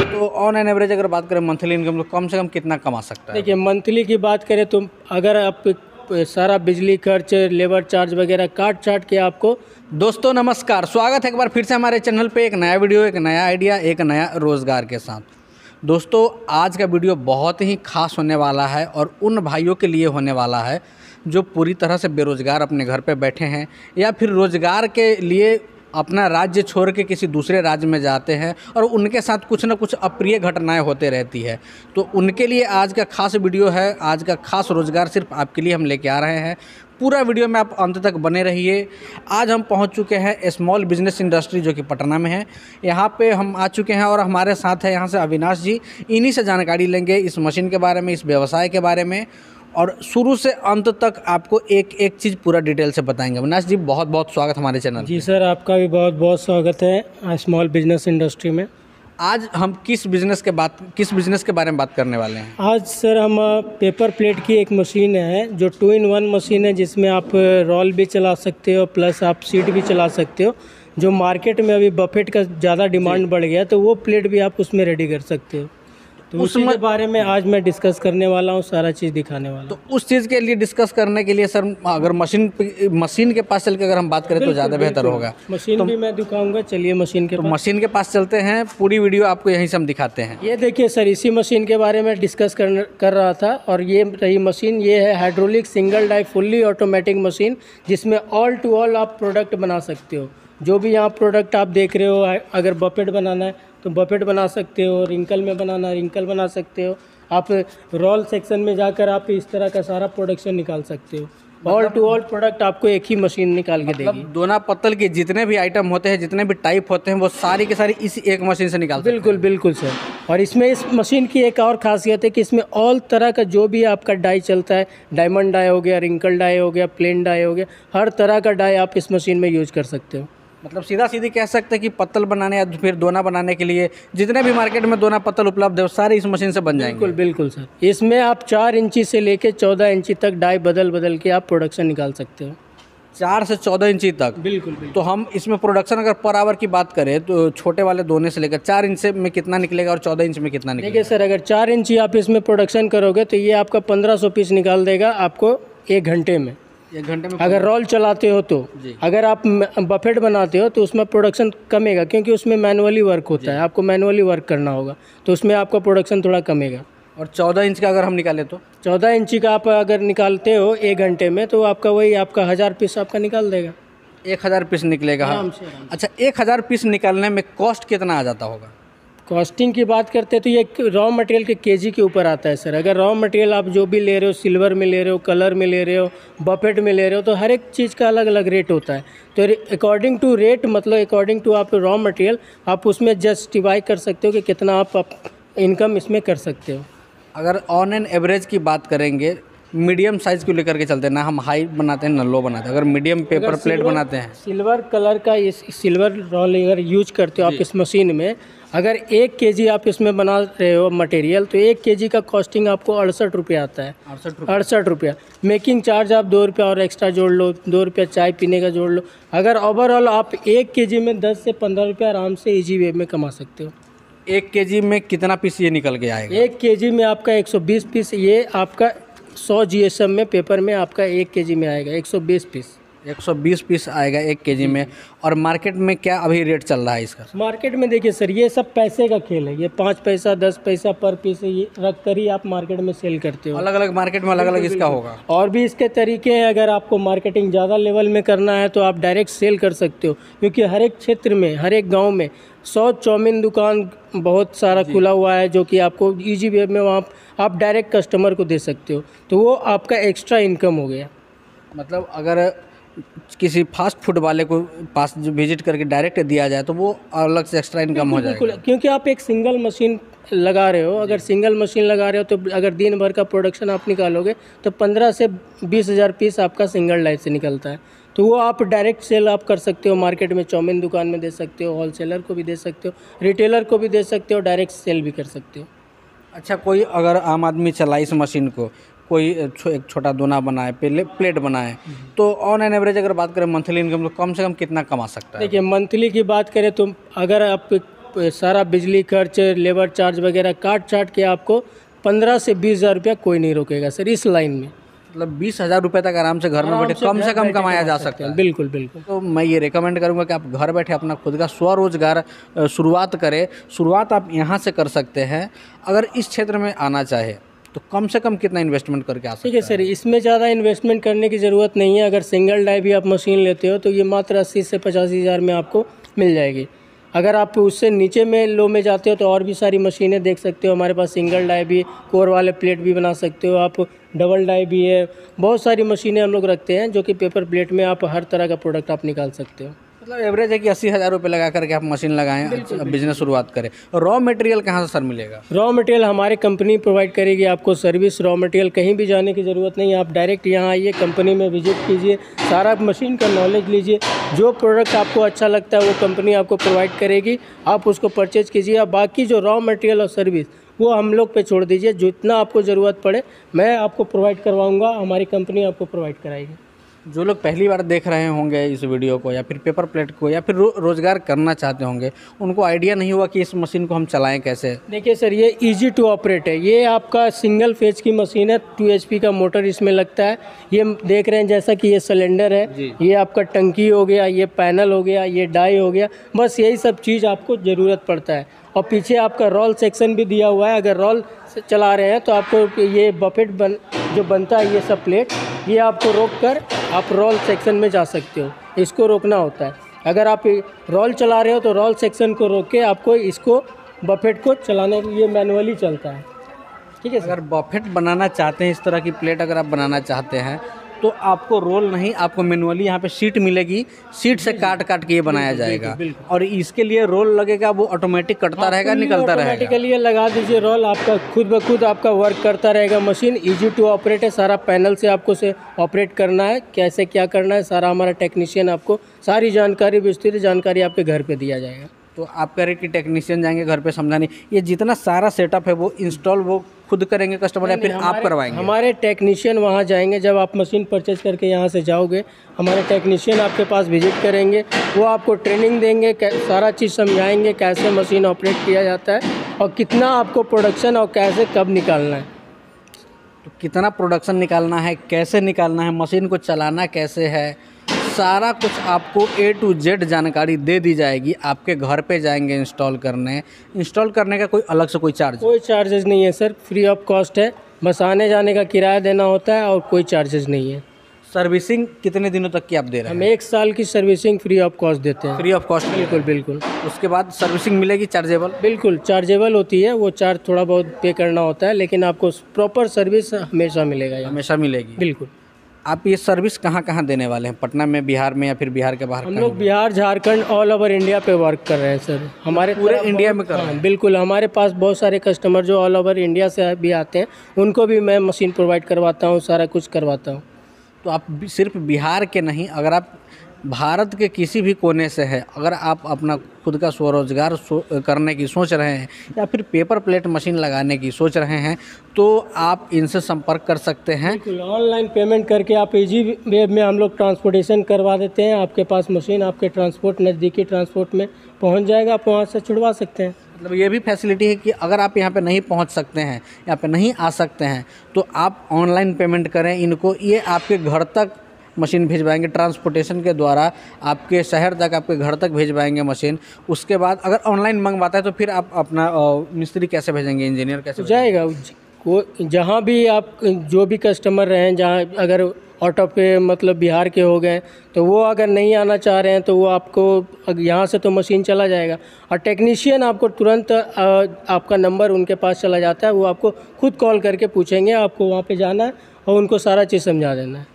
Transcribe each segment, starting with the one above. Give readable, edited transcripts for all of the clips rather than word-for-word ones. तो on an average अगर बात करें मंथली इनकम तो कम से कम कितना कमा सकता है? देखिए मंथली की बात करें तो अगर आप सारा बिजली खर्च लेबर चार्ज वगैरह काट चाट के आपको। दोस्तों नमस्कार, स्वागत है एक बार फिर से हमारे चैनल पे, एक नया वीडियो, एक नया आइडिया, एक नया रोज़गार के साथ। दोस्तों आज का वीडियो बहुत ही खास होने वाला है और उन भाइयों के लिए होने वाला है जो पूरी तरह से बेरोज़गार अपने घर पे बैठे हैं या फिर रोज़गार के लिए अपना राज्य छोड़ के किसी दूसरे राज्य में जाते हैं और उनके साथ कुछ ना कुछ अप्रिय घटनाएं होते रहती है। तो उनके लिए आज का खास वीडियो है, आज का खास रोज़गार सिर्फ आपके लिए हम लेके आ रहे हैं। पूरा वीडियो में आप अंत तक बने रहिए। आज हम पहुंच चुके हैं स्मॉल बिजनेस इंडस्ट्री जो कि पटना में है। यहाँ पे हम आ चुके हैं और हमारे साथ है यहाँ से अविनाश जी। इन्हीं से जानकारी लेंगे इस मशीन के बारे में, इस व्यवसाय के बारे में, और शुरू से अंत तक आपको एक एक चीज़ पूरा डिटेल से बताएंगे। अविनाश जी बहुत बहुत स्वागत हमारे चैनल। जी सर, आपका भी बहुत बहुत स्वागत है स्मॉल बिजनेस इंडस्ट्री में। आज हम किस बिजनेस के बारे में बात करने वाले हैं? आज सर हम पेपर प्लेट की एक मशीन है जो 2-in-1 मशीन है, जिसमें आप रोल भी चला सकते हो प्लस आप सीट भी चला सकते हो। जो मार्केट में अभी बफेट का ज़्यादा डिमांड बढ़ गया तो वो प्लेट भी आप उसमें रेडी कर सकते हो। तो उस बारे में आज मैं डिस्कस करने वाला हूँ, सारा चीज़ दिखाने वाला हूँ। तो उस चीज़ के लिए डिस्कस करने के लिए सर अगर मशीन के पास चल के अगर हम बात करें तो ज़्यादा बेहतर होगा। मशीन तो भी मैं दिखाऊंगा। चलिए मशीन के मशीन के पास चलते हैं। पूरी वीडियो आपको यहीं से हम दिखाते हैं। ये देखिए सर, इसी मशीन के बारे में डिस्कस कर रहा था और ये रही मशीन। ये है hydraulic single die fully automatic machine, जिसमें ऑल टू ऑल आप प्रोडक्ट बना सकते हो। जो भी यहाँ प्रोडक्ट आप देख रहे हो, अगर बफेट बनाना है तो बफेट बना सकते हो, रिंकल में बनाना है रिंकल बना सकते हो। आप रोल सेक्शन में जाकर आप इस तरह का सारा प्रोडक्शन निकाल सकते हो। ऑल टू ऑल प्रोडक्ट आपको एक ही मशीन निकाल के देगी। दोना पत्तल के जितने भी आइटम होते हैं, जितने भी टाइप होते हैं, वो सारी के सारी इसी एक मशीन से निकाल सकते हैं। बिल्कुल बिल्कुल सर। और इसमें इस मशीन की एक और खासियत है कि इसमें ऑल तरह का जो भी आपका डाई चलता है, डायमंड डाई हो गया, रिंकल डाई हो गया, प्लेन डाई हो गया, हर तरह का डाई आप इस मशीन में यूज कर सकते हो। मतलब सीधा सीधी कह सकते हैं कि पत्तल बनाने या फिर दोना बनाने के लिए जितने भी मार्केट में दोना पत्तल उपलब्ध है सारे इस मशीन से बन जाएंगे। बिल्कुल बिल्कुल सर। इसमें आप 4 इंची से लेकर 14 इंची तक डाई बदल बदल के आप प्रोडक्शन निकाल सकते हो। 4 से 14 इंची तक? बिल्कुल, बिल्कुल। तो हम इसमें प्रोडक्शन अगर पर आवर की बात करें तो छोटे वाले दोने से लेकर 4 इंच में कितना निकलेगा और 14 इंच में कितना निकलेगा? देखिए सर, अगर 4 इंची आप इसमें प्रोडक्शन करोगे तो ये आपका 1500 पीस निकाल देगा आपको 1 घंटे में। 1 घंटे में अगर रोल चलाते हो तो। अगर आप बफेट बनाते हो तो उसमें प्रोडक्शन कमेगा, क्योंकि उसमें मैनुअली वर्क होता है, आपको मैनुअली वर्क करना होगा, तो उसमें आपका प्रोडक्शन थोड़ा कमेगा। और 14 इंच का अगर हम निकालें तो 14 इंची का आप अगर निकालते हो 1 घंटे में तो आपका वही आपका 1000 पीस आपका निकाल देगा। 1000 पीस निकलेगा। अच्छा, 1000 पीस निकालने में कॉस्ट कितना आ जाता होगा? कॉस्टिंग की बात करते हैं तो ये रॉ मटेरियल के केजी के ऊपर आता है सर। अगर रॉ मटेरियल आप जो भी ले रहे हो, सिल्वर में ले रहे हो, कलर में ले रहे हो, बफेट में ले रहे हो, तो हर एक चीज़ का अलग अलग रेट होता है। तो अकॉर्डिंग टू रेट, मतलब अकॉर्डिंग टू आप रॉ मटेरियल, आप उसमें जस्टिफाई कर सकते हो कि कितना आप इनकम इसमें कर सकते हो। अगर ऑन एन एवरेज की बात करेंगे, मीडियम साइज़ को लेकर के चलते हैं ना, हम हाई बनाते हैं ना लो बनाते हैं, अगर मीडियम पेपर प्लेट बनाते हैं, सिल्वर कलर का इस सिल्वर रोल अगर यूज करते हो आप इस मशीन में, अगर 1 केजी आप इसमें बना रहे हो मटेरियल तो 1 केजी का कॉस्टिंग आपको 68 रुपया आता है। 68 रुपया। मेकिंग चार्ज आप 2 रुपया और एक्स्ट्रा जोड़ लो, 2 रुपया चाय पीने का जोड़ लो। अगर ओवरऑल आप 1 केजी में 10 से 15 रुपया आराम से ईजी वे में कमा सकते हो। 1 केजी में कितना पीस ये निकल के आएगा? 1 केजी में आपका 120 पीस, ये आपका 100 GSM में पेपर में आपका 1 केजी में आएगा 120 पीस। 120 पीस आएगा 1 केजी में। और मार्केट में क्या अभी रेट चल रहा है इसका? मार्केट में देखिए सर, ये सब पैसे का खेल है। ये 5 पैसा 10 पैसा पर पीस ये रख कर ही आप मार्केट में सेल करते हो। अलग अलग मार्केट में अलग अलग इसका होगा। और भी इसके तरीके हैं। अगर आपको मार्केटिंग ज़्यादा लेवल में करना है तो आप डायरेक्ट सेल कर सकते हो, क्योंकि हर एक क्षेत्र में, हर एक गाँव में 100 चाउमीन दुकान बहुत सारा खुला हुआ है, जो कि आपको ईजी वे में वहाँ आप डायरेक्ट कस्टमर को दे सकते हो। तो वो आपका एक्स्ट्रा इनकम हो गया। मतलब अगर किसी फास्ट फूड वाले को पास जो विजिट करके डायरेक्ट दिया जाए तो वो अलग से एक्स्ट्रा इनकम हो जाएगा, क्योंकि आप एक सिंगल मशीन लगा रहे हो। अगर सिंगल मशीन लगा रहे हो तो अगर दिन भर का प्रोडक्शन आप निकालोगे तो 15 से 20 हज़ार पीस आपका सिंगल लाइफ से निकलता है। तो वो आप डायरेक्ट सेल आप कर सकते हो मार्केट में, चाउमीन दुकान में दे सकते हो, होलसेलर को भी दे सकते हो, रिटेलर को भी दे सकते हो, डायरेक्ट सेल भी कर सकते हो। अच्छा, कोई अगर आम आदमी चलाए इस मशीन को, कोई एक छोटा दोना बनाए, प्लेट बनाए, तो ऑन एन एवरेज अगर बात करें मंथली इनकम तो कम से कम कितना कमा सकता है? देखिए मंथली की बात करें तो अगर आप सारा बिजली खर्च, लेबर चार्ज वगैरह काट छाट के आपको 15 से 20 हज़ार रुपया कोई नहीं रोकेगा सर इस लाइन में। मतलब 20 हज़ार रुपये तक आराम से घर में बैठे कम से कम कमाया जा सकता है। बिल्कुल बिल्कुल। तो मैं ये रेकमेंड करूँगा कि आप घर बैठे अपना खुद का स्वरोजगार शुरुआत करें। शुरुआत आप यहाँ से कर सकते हैं। अगर इस क्षेत्र में आना चाहे तो कम से कम कितना इन्वेस्टमेंट करके आ सकते हैं? ठीक है सर, इसमें ज़्यादा इन्वेस्टमेंट करने की ज़रूरत नहीं है। अगर सिंगल डाई भी आप मशीन लेते हो तो ये मात्र 80 से 85 हज़ार में आपको मिल जाएगी। अगर आप उससे नीचे में लो में जाते हो तो और भी सारी मशीनें देख सकते हो। हमारे पास सिंगल डाई भी, कोर वाले प्लेट भी बना सकते हो आप, डबल डाई भी है, बहुत सारी मशीनें हम लोग रखते हैं जो कि पेपर प्लेट में आप हर तरह का प्रोडक्ट आप निकाल सकते हो। मतलब एवरेज है कि 80 हज़ार रुपये लगा करके आप मशीन लगाएं, बिजनेस शुरुआत करें। रॉ मटेरियल कहाँ से सर मिलेगा? रॉ मटेरियल हमारी कंपनी प्रोवाइड करेगी आपको सर्विस। रॉ मटेरियल कहीं भी जाने की ज़रूरत नहीं है। आप डायरेक्ट यहाँ आइए, कंपनी में विजिट कीजिए, सारा मशीन का नॉलेज लीजिए। जो प्रोडक्ट आपको अच्छा लगता है वो कंपनी आपको प्रोवाइड करेगी, आप उसको परचेज कीजिए। और बाकी जो रॉ मटेरियल और सर्विस वो हम लोग पे छोड़ दीजिए। जितना आपको ज़रूरत पड़े मैं आपको प्रोवाइड करवाऊँगा, हमारी कंपनी आपको प्रोवाइड कराएगी। जो लोग पहली बार देख रहे होंगे इस वीडियो को या फिर पेपर प्लेट को या फिर रोज़गार करना चाहते होंगे, उनको आइडिया नहीं होगा कि इस मशीन को हम चलाएं कैसे। देखिए सर, ये इजी टू ऑपरेट है। ये आपका सिंगल फेज की मशीन है, 2 HP का मोटर इसमें लगता है। ये देख रहे हैं जैसा कि ये सिलेंडर है, ये आपका टंकी हो गया, ये पैनल हो गया, ये डाई हो गया, बस यही सब चीज़ आपको ज़रूरत पड़ता है। और पीछे आपका रोल सेक्शन भी दिया हुआ है। अगर रोल चला रहे हैं तो आपको ये बफेट जो बनता है ये सब प्लेट, ये आपको रोक कर आप रोल सेक्शन में जा सकते हो। इसको रोकना होता है। अगर आप रोल चला रहे हो तो रोल सेक्शन को रोक के आपको इसको बफेट को चलाने के लिए मैनुअली चलता है। ठीक है सर? अगर बफेट बनाना चाहते हैं, इस तरह की प्लेट अगर आप बनाना चाहते हैं तो आपको रोल नहीं, आपको मैनुअली यहाँ पे सीट मिलेगी, सीट से काट काट के ये बनाया जाएगा। और इसके लिए रोल लगेगा, वो ऑटोमेटिक कटता रहेगा, निकलता रहेगा। ऑटोमेटिकली लगा दीजिए रोल, आपका खुद ब खुद आपका वर्क करता रहेगा। मशीन इजी टू ऑपरेट है। सारा पैनल से आपको से ऑपरेट करना है, कैसे क्या करना है, सारा हमारा टेक्नीशियन आपको सारी जानकारी, विस्तृत जानकारी आपके घर पर दिया जाएगा। तो आप कह रहे कि टेक्नीशियन जाएंगे घर पे समझाने, ये जितना सारा सेटअप है वो इंस्टॉल वो खुद करेंगे कस्टमर या फिर आप करवाएंगे? हमारे टेक्नीशियन वहाँ जाएंगे। जब आप मशीन परचेज करके यहाँ से जाओगे, हमारे टेक्नीशियन आपके पास विजिट करेंगे, वो आपको ट्रेनिंग देंगे, सारा चीज़ समझाएंगे कैसे मशीन ऑपरेट किया जाता है और कितना आपको प्रोडक्शन और कैसे कब निकालना है। तो कितना प्रोडक्शन निकालना है, कैसे निकालना है, मशीन को चलाना कैसे है, सारा कुछ आपको A to Z जानकारी दे दी जाएगी। आपके घर पे जाएंगे इंस्टॉल करने। इंस्टॉल करने का कोई अलग से कोई चार्ज? कोई चार्जेस नहीं है सर, फ्री ऑफ कॉस्ट है। बस आने जाने का किराया देना होता है और कोई चार्जेस नहीं है। सर्विसिंग कितने दिनों तक की आप दे रहे हैं? हम 1 साल की सर्विसिंग फ्री ऑफ कॉस्ट देते हैं। Free of cost? बिल्कुल बिल्कुल। उसके बाद सर्विसिंग मिलेगी चार्जेबल? बिल्कुल चार्जेबल होती है। वो चार्ज थोड़ा बहुत पे करना होता है, लेकिन आपको प्रॉपर सर्विस हमेशा मिलेगा। हमेशा मिलेगी? बिल्कुल। आप ये सर्विस कहाँ कहाँ देने वाले हैं? पटना में, बिहार में या फिर बिहार के बाहर? हम लोग Bihar, Jharkhand, all over India पे वर्क कर रहे हैं सर। हमारे पूरे इंडिया में कर रहे हैं? बिल्कुल। हमारे पास बहुत सारे कस्टमर जो ऑल ओवर इंडिया से भी आते हैं, उनको भी मैं मशीन प्रोवाइड करवाता हूँ, सारा कुछ करवाता हूँ। तो आप सिर्फ बिहार के नहीं, अगर आप भारत के किसी भी कोने से है, अगर आप अपना खुद का स्वरोजगार करने की सोच रहे हैं या फिर पेपर प्लेट मशीन लगाने की सोच रहे हैं तो आप इनसे संपर्क कर सकते हैं। ऑनलाइन पेमेंट करके आप इजी वे में हम लोग ट्रांसपोर्टेशन करवा देते हैं। आपके पास मशीन आपके ट्रांसपोर्ट, नज़दीकी ट्रांसपोर्ट में पहुंच जाएगा, आप वहाँ से छुड़वा सकते हैं। मतलब ये भी फैसिलिटी है कि अगर आप यहाँ पे नहीं पहुँच सकते हैं, यहाँ पे नहीं आ सकते हैं, तो आप ऑनलाइन पेमेंट करें इनको, ये आपके घर तक मशीन भिजवाएंगे ट्रांसपोर्टेशन के द्वारा, आपके शहर तक, आपके घर तक भिजवाएंगे मशीन। उसके बाद अगर ऑनलाइन मंगवाता है तो फिर आप अपना मिस्त्री कैसे भेजेंगे, इंजीनियर कैसे जाएगा? को जहाँ भी आप जो भी कस्टमर रहें, जहाँ अगर ऑटो पे मतलब बिहार के हो गए तो वो अगर नहीं आना चाह रहे हैं तो वो आपको यहाँ से तो मशीन चला जाएगा और टेक्नीशियन आपको तुरंत आपका नंबर उनके पास चला जाता है। वो आपको खुद कॉल करके पूछेंगे आपको वहाँ पे जाना है और उनको सारा चीज़ समझा देना है।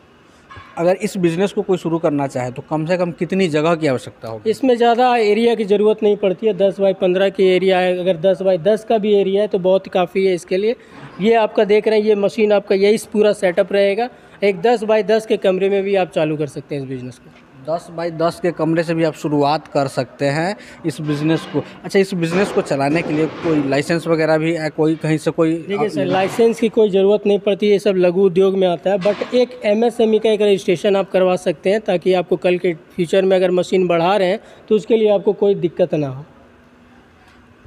अगर इस बिज़नेस को कोई शुरू करना चाहे तो कम से कम कितनी जगह की आवश्यकता होगी? इसमें ज़्यादा एरिया की ज़रूरत नहीं पड़ती है। 10 बाई 15 की एरिया है, अगर 10 बाई 10 का भी एरिया है तो बहुत काफ़ी है इसके लिए। ये आपका देख रहे हैं, ये मशीन आपका यही पूरा सेटअप रहेगा। एक 10 बाई 10 के कमरे में भी आप चालू कर सकते हैं इस बिज़नेस को। 10 बाई 10 के कमरे से भी आप शुरुआत कर सकते हैं इस बिज़नेस को। अच्छा, इस बिज़नेस को चलाने के लिए कोई लाइसेंस वगैरह भी है, कोई कहीं से कोई? देखिए सर, लाइसेंस की कोई ज़रूरत नहीं पड़ती, ये सब लघु उद्योग में आता है। बट एक एमएसएमई का एक रजिस्ट्रेशन आप करवा सकते हैं ताकि आपको कल के फ्यूचर में अगर मशीन बढ़ा रहे हैं तो उसके लिए आपको कोई दिक्कत ना हो।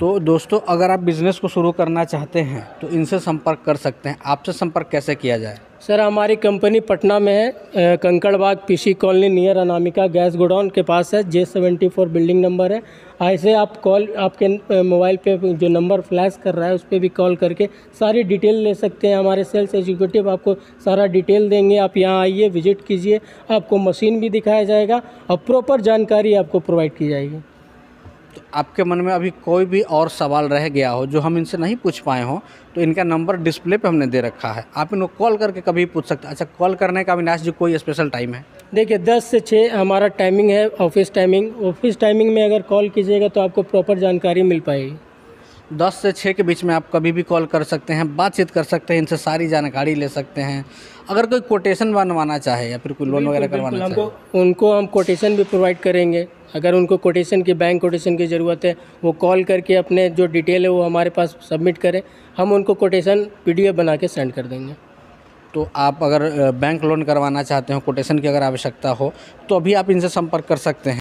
तो दोस्तों, अगर आप बिज़नेस को शुरू करना चाहते हैं तो इनसे संपर्क कर सकते हैं। आपसे संपर्क कैसे किया जाए? सर, हमारी कंपनी पटना में है, Kankarbagh PC colony near Anamika gas godown के पास है। J74 बिल्डिंग नंबर है। ऐसे आप कॉल, आपके मोबाइल पे जो नंबर फ्लैश कर रहा है उस पर भी कॉल करके सारी डिटेल ले सकते हैं। हमारे सेल्स एग्जीक्यूटिव आपको सारा डिटेल देंगे। आप यहाँ आइए, विजिट कीजिए, आपको मशीन भी दिखाया जाएगा और प्रॉपर जानकारी आपको प्रोवाइड की जाएगी। तो आपके मन में अभी कोई भी और सवाल रह गया हो जो हम इनसे नहीं पूछ पाए हो तो इनका नंबर डिस्प्ले पे हमने दे रखा है, आप इनको कॉल करके कभी पूछ सकते हैं। अच्छा, कॉल करने का अविनाश जी कोई स्पेशल टाइम है? देखिए 10 से 6 हमारा टाइमिंग है, ऑफिस टाइमिंग। ऑफिस टाइमिंग में अगर कॉल कीजिएगा तो आपको प्रॉपर जानकारी मिल पाएगी। 10 से 6 के बीच में आप कभी भी कॉल कर सकते हैं, बातचीत कर सकते हैं, इनसे सारी जानकारी ले सकते हैं। अगर कोई कोटेशन बनवाना चाहे या फिर कोई लोन वगैरह करवाना चाहे, उनको हम कोटेशन भी प्रोवाइड करेंगे। अगर उनको कोटेशन की, बैंक कोटेशन की ज़रूरत है, वो कॉल करके अपने जो डिटेल है वो हमारे पास सबमिट करें, हम उनको कोटेशन PDF बना के सेंड कर देंगे। तो आप अगर बैंक लोन करवाना चाहते हो, कोटेशन की अगर आवश्यकता हो तो अभी आप इनसे संपर्क कर सकते हैं।